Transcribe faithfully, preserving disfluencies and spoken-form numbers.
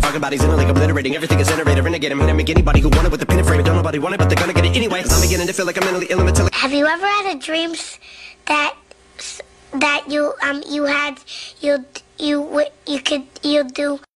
the fucking body's in it, like obliterating. Everything is iterated, renegade. I'm gonna make anybody who want it with a pin and frame it. Don't nobody want it, but they're gonna get it anyway. I'm beginning to feel like I'm mentally ill until. Have you ever had a dream that that you um you had you you you could you do?